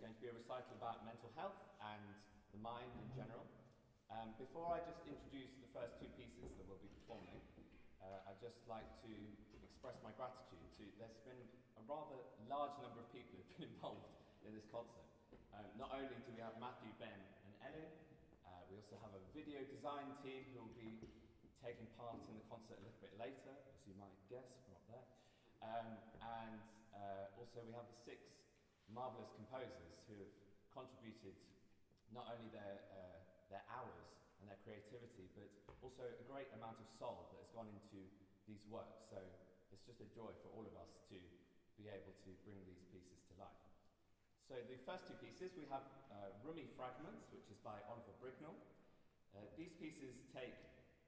going to be a recital about mental health and the mind in general. Before I just introduce the first two pieces that we'll be performing, I'd just like to express my gratitude to, there's been a rather large number of people who've been involved in this concert. Not only do we have Matthew, Ben and Elin, we also have a video design team who will be taking part in the concert a little bit later, as you might guess from up there. Also we have the 6 marvellous composers who have contributed not only their hours and their creativity, but also a great amount of soul that has gone into these works. So it's just a joy for all of us to be able to bring these pieces to life. So the first two pieces, we have Rumi Fragments, which is by Oliver Brignall. These pieces take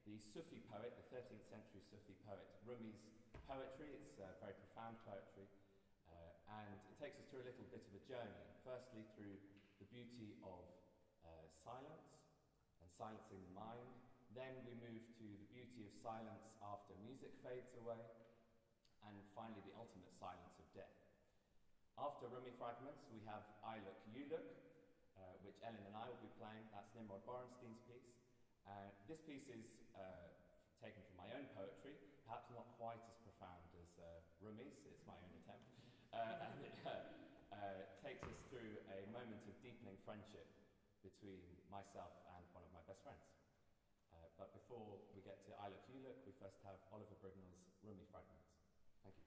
the Sufi poet, the 13th century Sufi poet, Rumi's poetry. It's very profound poetry, and it takes us through a little bit of a journey. Firstly, through the beauty of silence and silencing the mind. Then we move to the beauty of silence after music fades away, and finally the ultimate silence of death. After Rumi Fragments, we have I Look, You Look, which Elin and I will be playing. That's Nimrod Borenstein's piece. This piece is taken from my own poetry, perhaps not quite as profound as Rumi's, it's my own attempt. And it takes us through a moment of deepening friendship between myself and one of my best friends. But before we get to I Look, You Look, we first have Oliver Brignall's Rumi Fragments. Thank you.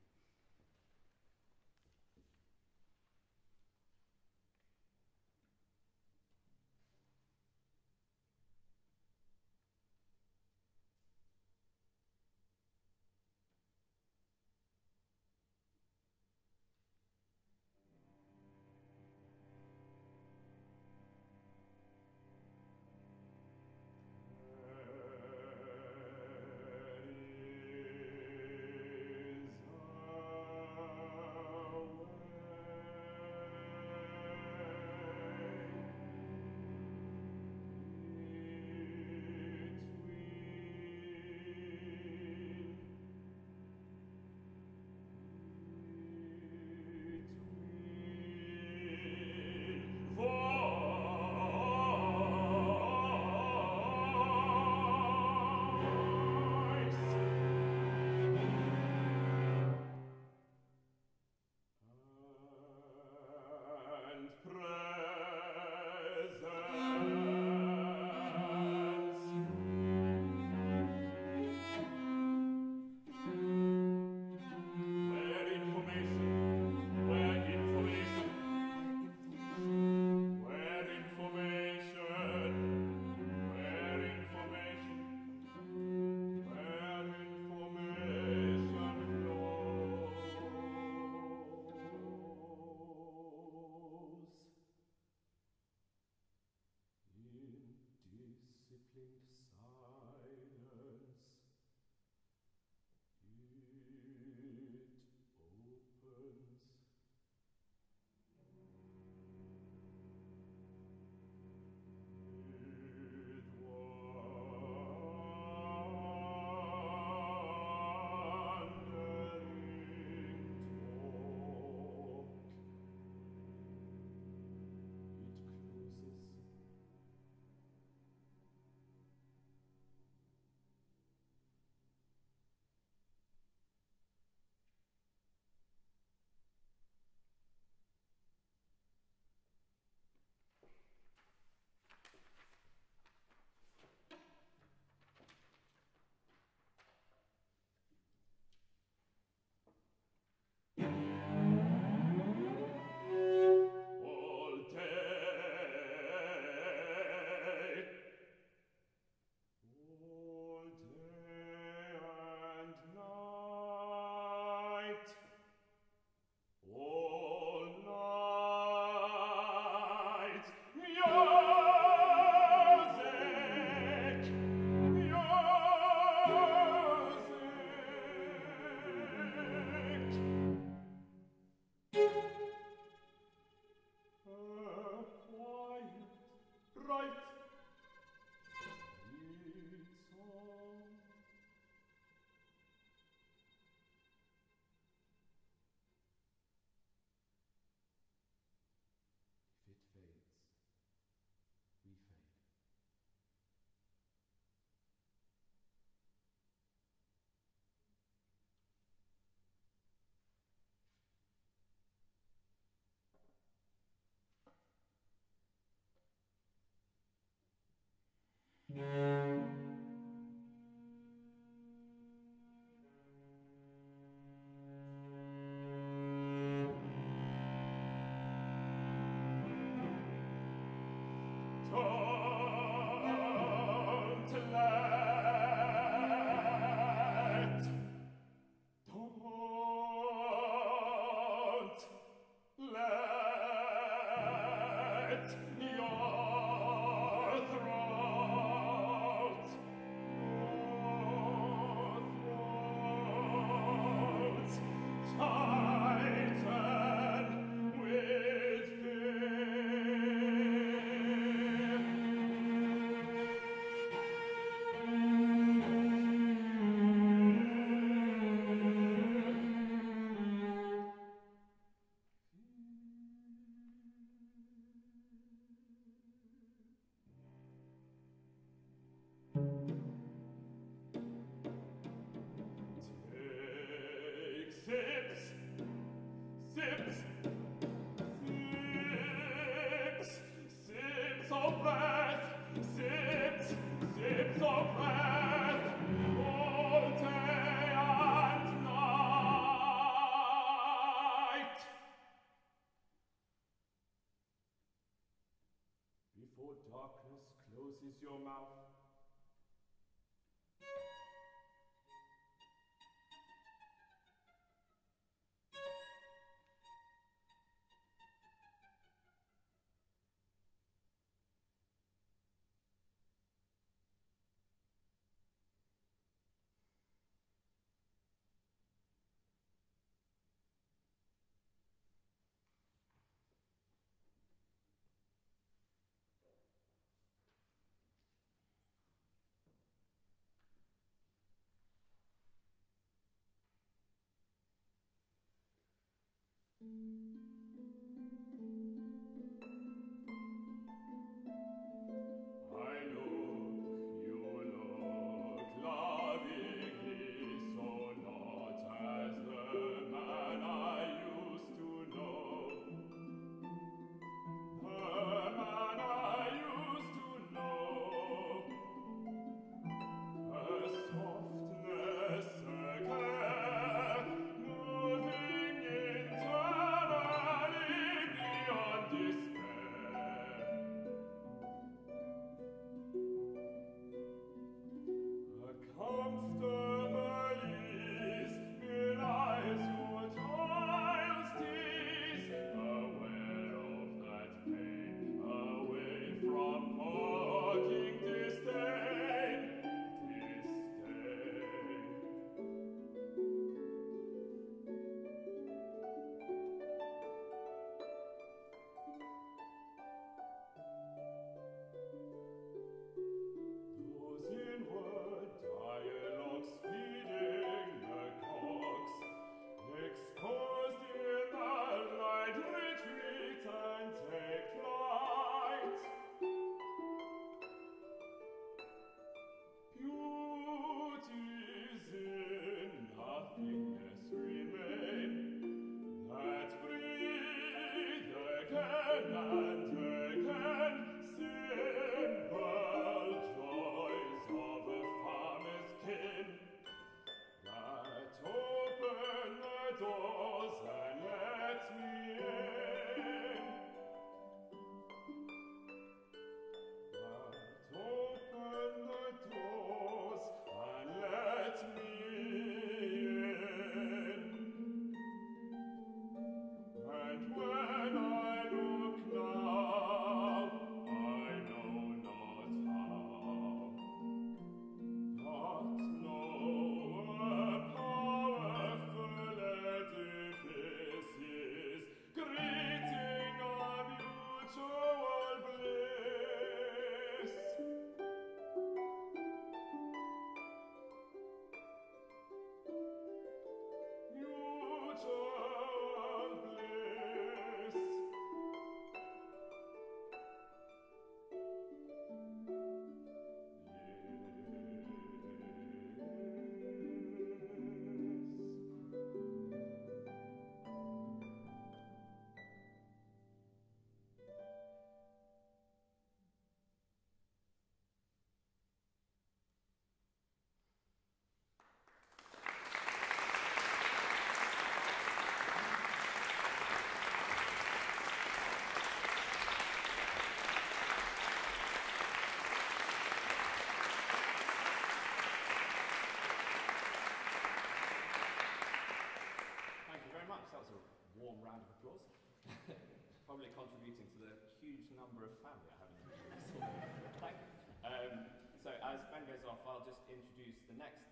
Probably contributing to the huge number of family I have in So as Ben goes off, I'll just introduce the next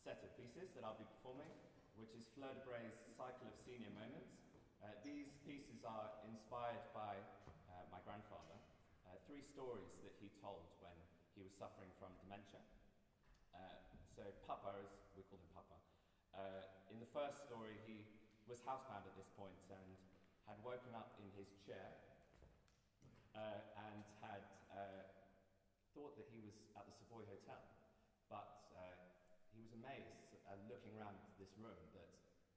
set of pieces that I'll be performing, which is Fleur de Bray's Cycle of Senior Moments. These pieces are inspired by my grandfather, three stories that he told when he was suffering from dementia. So Papa, as we call him Papa, in the first story he was housebound at this point and had woken up in his chair and had thought that he was at the Savoy Hotel, but he was amazed looking around this room that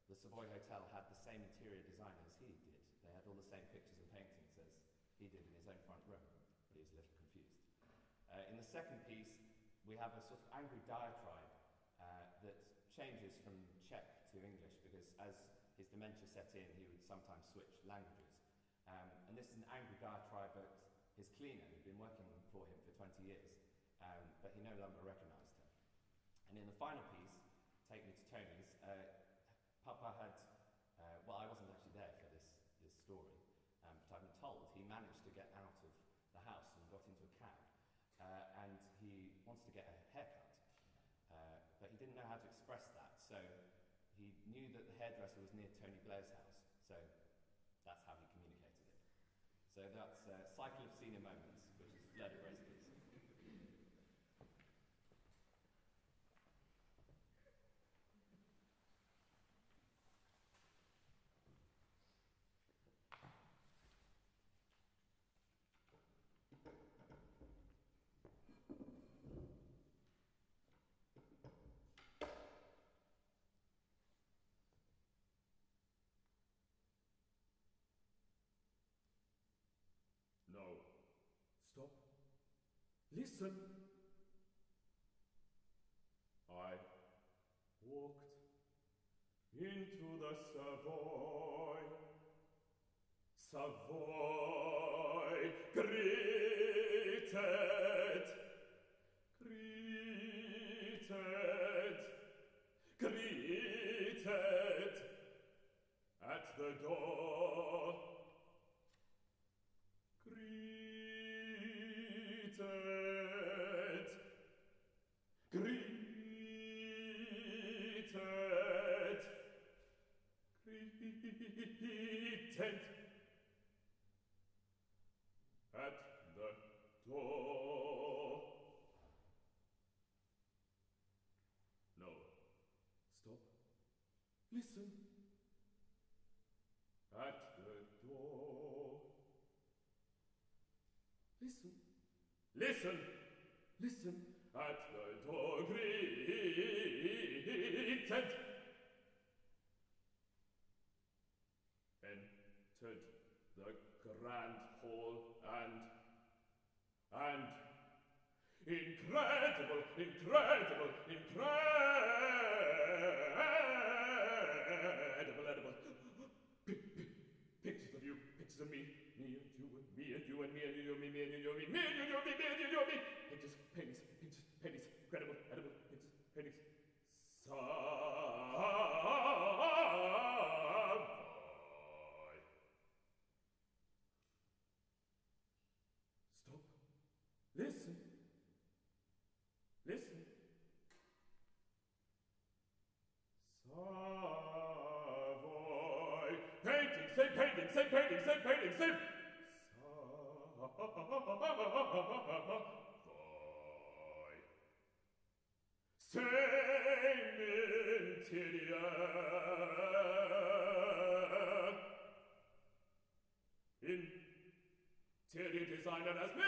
the Savoy Hotel had the same interior design as he did. They had all the same pictures and paintings as he did in his own front room. the second piece, we have a sort of angry diatribe that changes from Czech to English, because as his dementia set in, he would sometimes switch languages. And this is an angry diatribe at his cleaner, who'd been working for him for 20 years, but he no longer recognised her. And in the final piece, Take Me to Tony's, Papa had, well, I wasn't actually there for this story, but I've been told he managed to get out of the house and got into a cab, and he wanted to get a haircut, but he didn't know how to express that, so he knew that the hairdresser was near Tony Blair's house, so that's how he communicated it. So that's Cycle of Senior Moments, which is Fleur de Bray's piece. No. Stop. Listen. I walked into the Savoy, Savoy greeted at the door. Greeted at the door. No. Stop. Listen. At the door. Listen. Listen. Listen. At the door greeted. Entered the grand hall and incredible pictures of you, pictures of me and you and me and you and me and you and me and you and me and you and me and you and me, pictures, incredible, edible, pictures, Listen. Listen. Savoy. Painting. Savoy. Same interior designer as me.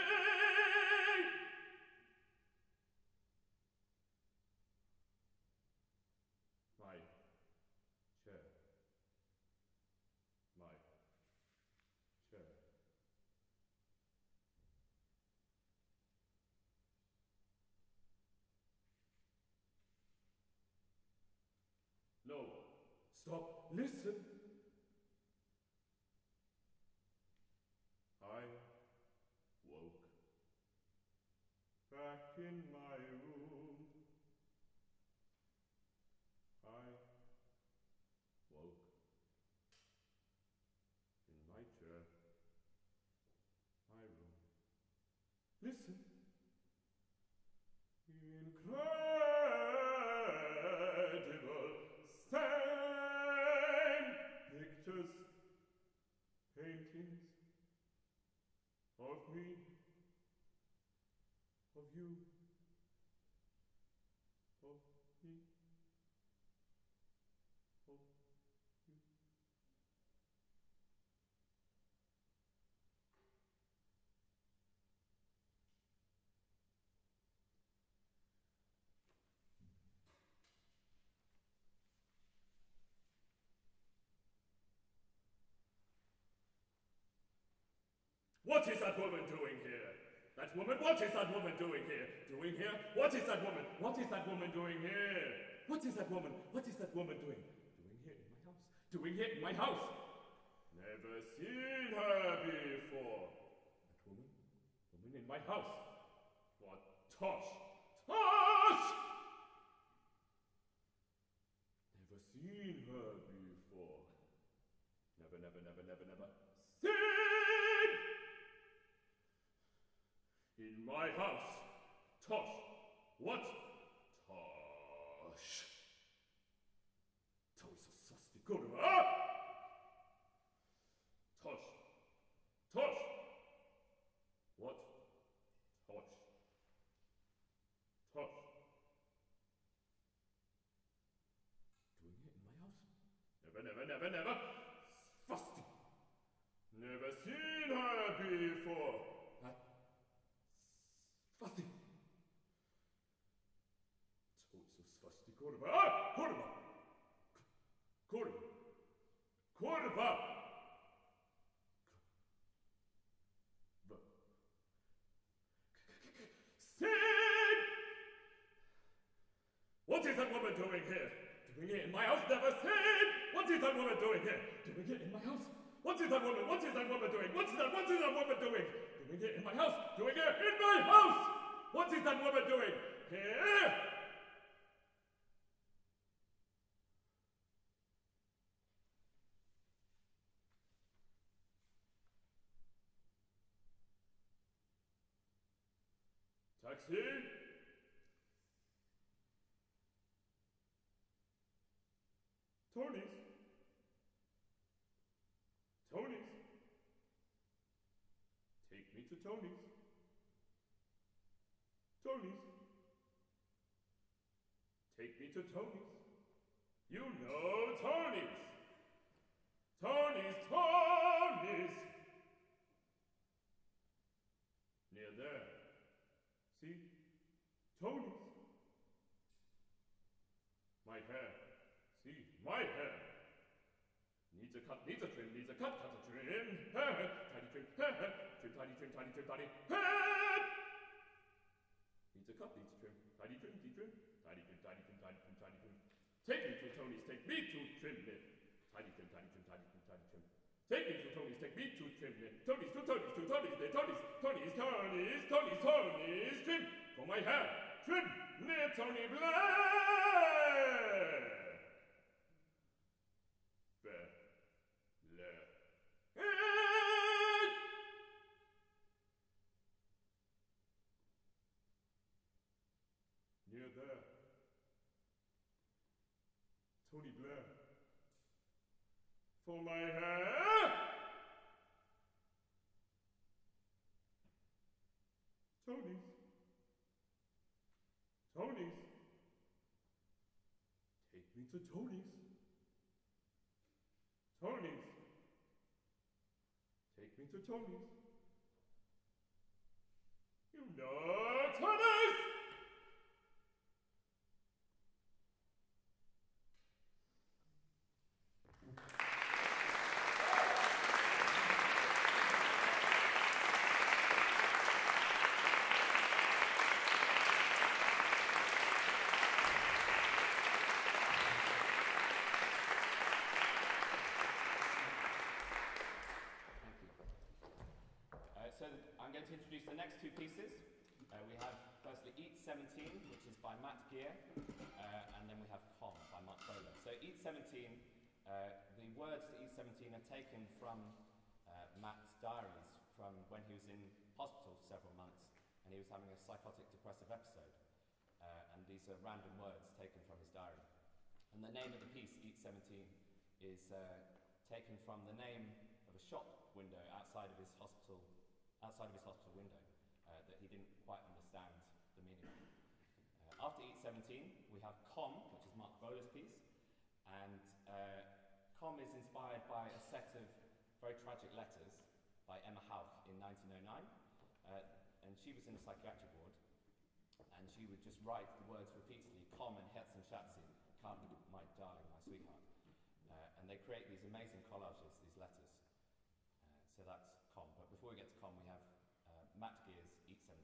My chair. No. Stop. Listen. I woke back in my room. I woke in my chair, my room. Listen. Incredible, same pictures, paintings of me, of you, of me. What is that woman doing here? That woman, what is that woman doing here? Doing here? What is that woman? What is that woman doing here? What is that woman? What is that woman doing? Doing here in my house. Doing here in my house. Never seen her before. That woman? Woman in my house. What tosh? Tosh! Never seen her before. Never, never, never, never, never seen! In my house. Tosh. What? Tosh. Tosh, sasti kurva! Tosh. Tosh. What? Tosh. Tosh. Doing it in my house? Never, never, never, never. Fasti. Never seen her before. Fasti. Tosh, fasti kurva. Ah! Kurva. Kurva. Kurva. What is that woman doing here? Doing it in my house, never seen! What is that woman doing here? Doing it in my house? What is that woman? What is that woman doing? What is that woman doing? Doing it in my house? Doing it in my house! What is that woman doing? Here! Taxi! Tony's. Tony's. Take me to Tony's. Tony's. Take me to Tony's. You know Tony's. Tony's, Tony's. Near there. See? Tony's. My hair. My hair needs a cut, needs a trim, needs a cut, cut a trim. Hair, tidy trim, hair, trim, tidy trim, tidy trim, tidy hair. Needs a cut, needs a trim, tidy trim, tidy trim, tidy trim, tidy trim, tidy trim, tidy trim. Take me to Tony's, take me to trim it. Tidy trim, tidy trim, tidy trim, tidy trim. Take me to Tony's, take me to trim it. Tony's, to Tony's, to Tony's, to Tony's, Tony's, Tony's, Tony's, Tony's, trim for my hair, trim near Tony Blair. There. Tony Blair. For my hair. Tony's. Tony's. Take me to Tony's. Tony's. Take me to Tony's. You know Tony's. I'm going to introduce the next two pieces. We have firstly Eat 17, which is by Matt Geer, and then we have Komm by Mark Bowler. So Eat 17, the words to Eat 17 are taken from Matt's diaries from when he was in hospital for several months and he was having a psychotic depressive episode. And these are random words taken from his diary. And the name of the piece, Eat 17, is taken from the name of a shop window outside of his hospital window that he didn't quite understand the meaning of. After Eat 17, we have Komm, which is Mark Bowler's piece, and Komm is inspired by a set of very tragic letters by Emma Hauck in 1909, and she was in a psychiatric ward, and she would just write the words repeatedly, Komm and Herz und Schatzi, come, my darling, my sweetheart, and they create these amazing collages, these letters, so that's Komm. But before we get to Komm, we have Matt Geer's Eat 17.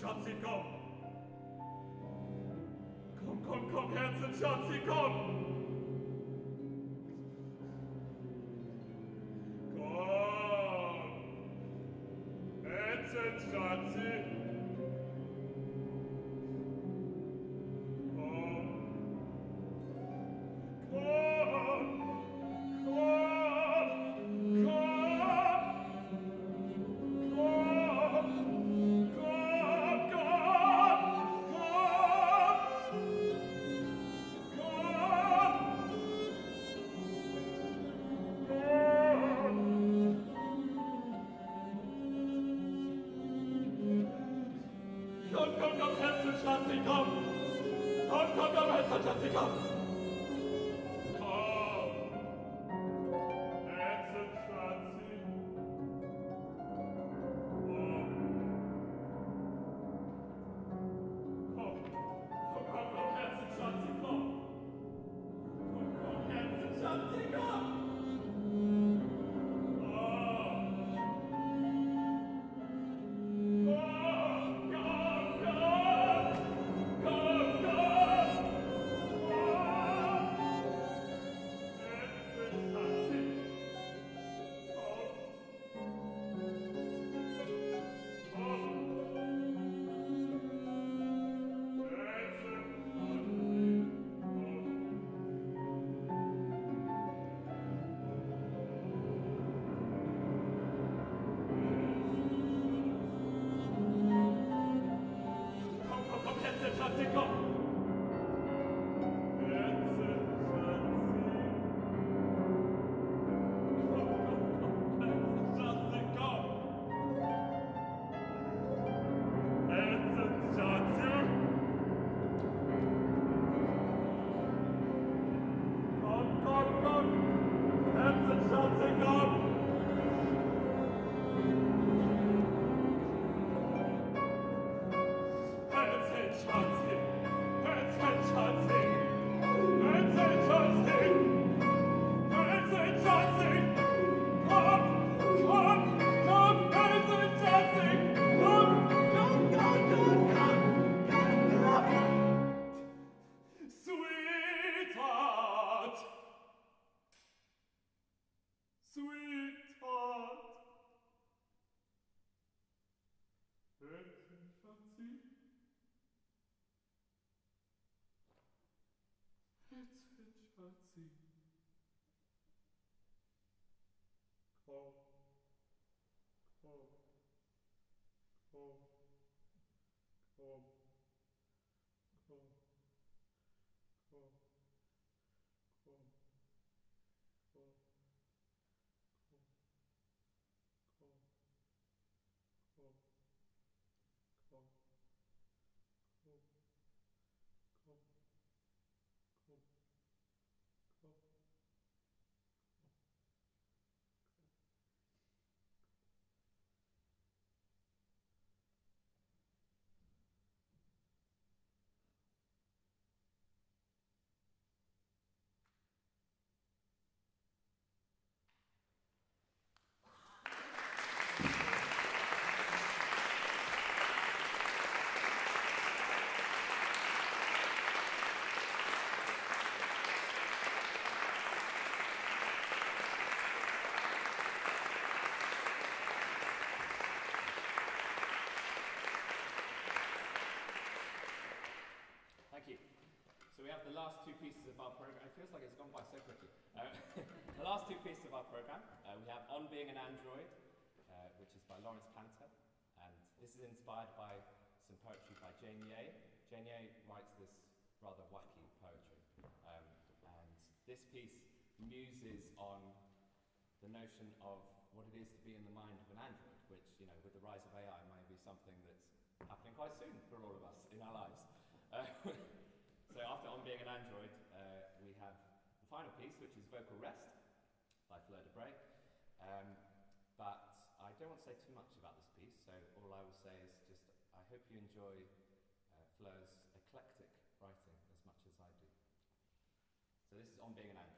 Schatzi, komm! Komm, komm, komm, Herzen, Schatzi, komm! Komm! Herzen, Schatzi! Komm! Komm! Komm! Komm! Komm! Komm! We have the last two pieces of our program. It feels like it's gone by so quickly. The last two pieces of our program. We have On Being an Android, which is by Laurence Panter. And this is inspired by some poetry by Jane Yeh. Jane Yeh writes this rather wacky poetry. And This piece muses on the notion of what it is to be in the mind of an android, which, you know, with the rise of AI, may be something that's happening quite soon for all of us in our lives. So after On Being an Android, we have the final piece, which is Vocal Rest by Fleur de Bray. But I don't want to say too much about this piece, so all I will say is just I hope you enjoy Fleur's eclectic writing as much as I do. So this is On Being an Android.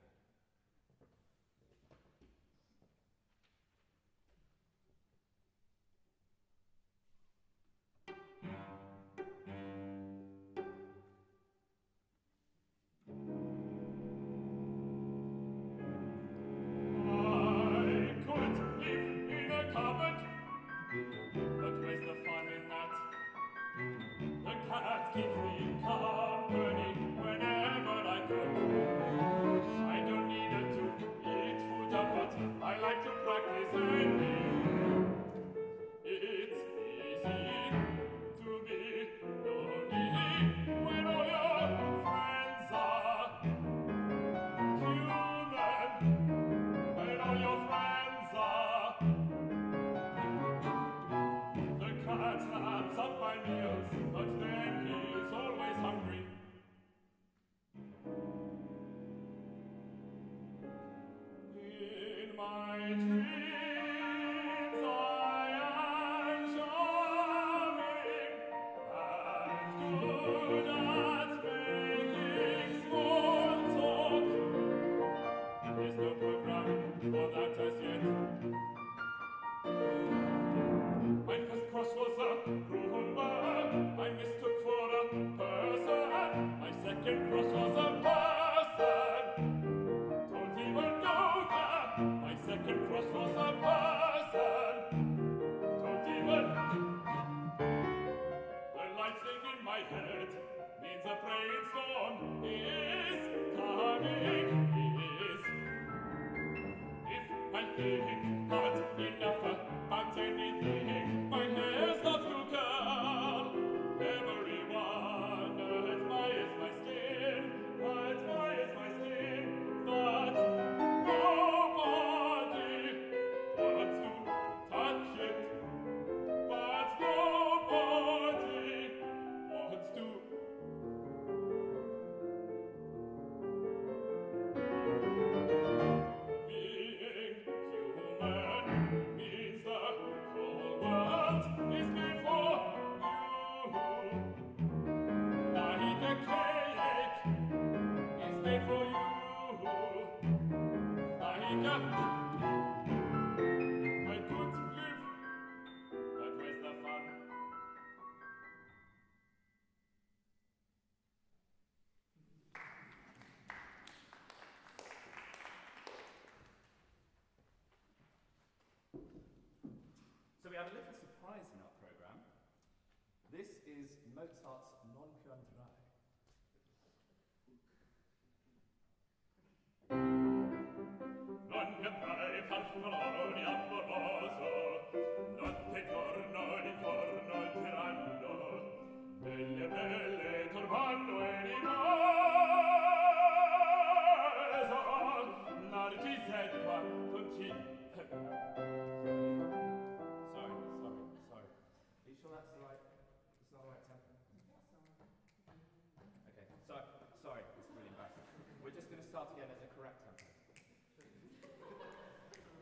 We have a little surprise in our programme. This is Mozart's Non più andrai. Non più andrai farfallone amoroso, notte e giorno ritorno alterando, delle belle turbando e rimaso, narcisetto attonci. That's the right, it's not the right tempo. Okay, so, sorry, it's really embarrassing. We're just going to start again at the correct tempo.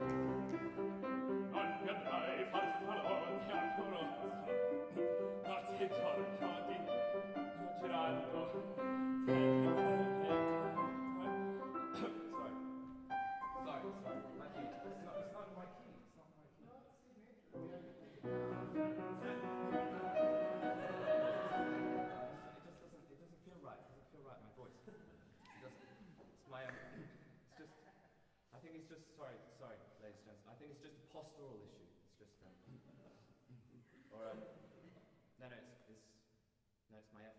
Sorry, my key. It's not my key. It's not my key. No, it's major. It just doesn't feel right. It doesn't feel right in my voice. Sorry, ladies and gents. I think it's just a postural issue. It's just or it's my effort. It's my effort.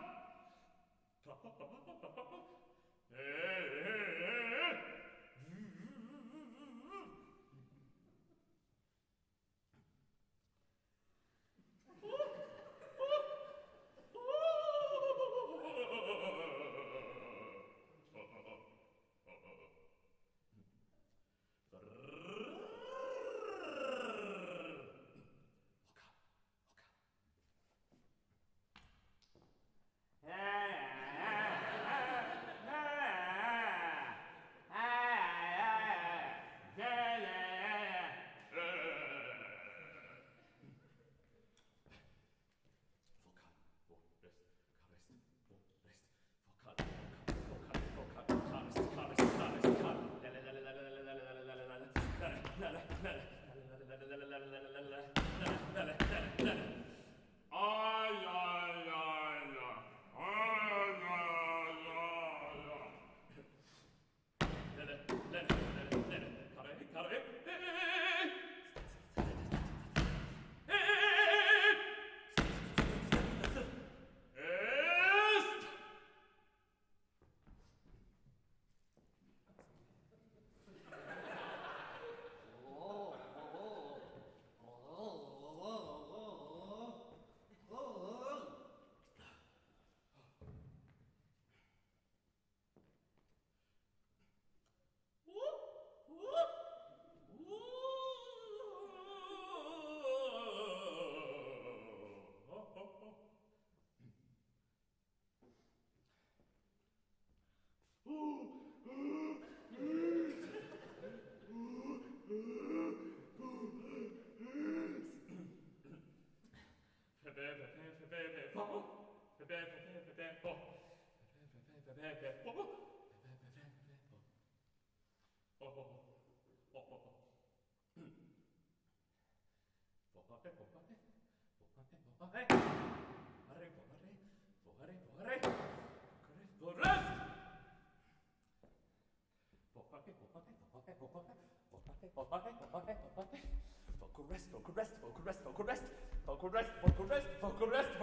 rest.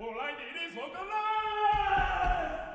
All I need is vocal rest!